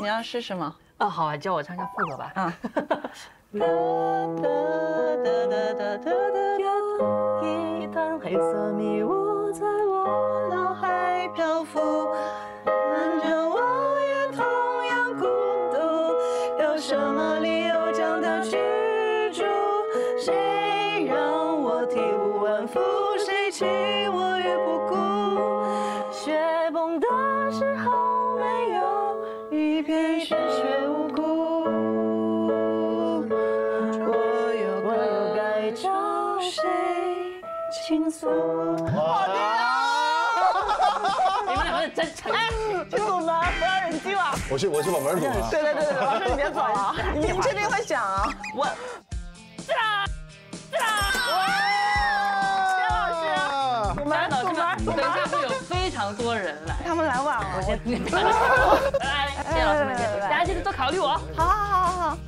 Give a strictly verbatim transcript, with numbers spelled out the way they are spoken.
你要试试吗？啊，好啊，教我唱唱副歌吧。啊。哒哒哒哒哒哒哒，一滩黑色迷雾在我脑海漂浮，反正我也同样孤独，有什么理由将它驱逐？谁让我体无完肤？谁弃我于不顾？雪崩的时候，没有一片是雪无辜。我又我又该找谁倾诉？好的，你们两个真诚。哎，金主们，不要忍气了。我去，我去把门堵了。对对对对，老师你别走啊，你你确定会响啊？我。是啊，是啊。 等一下会有非常多人来，他们来晚了。我先，谢谢老师们，谢谢大家，记得多考虑我。好好好好好。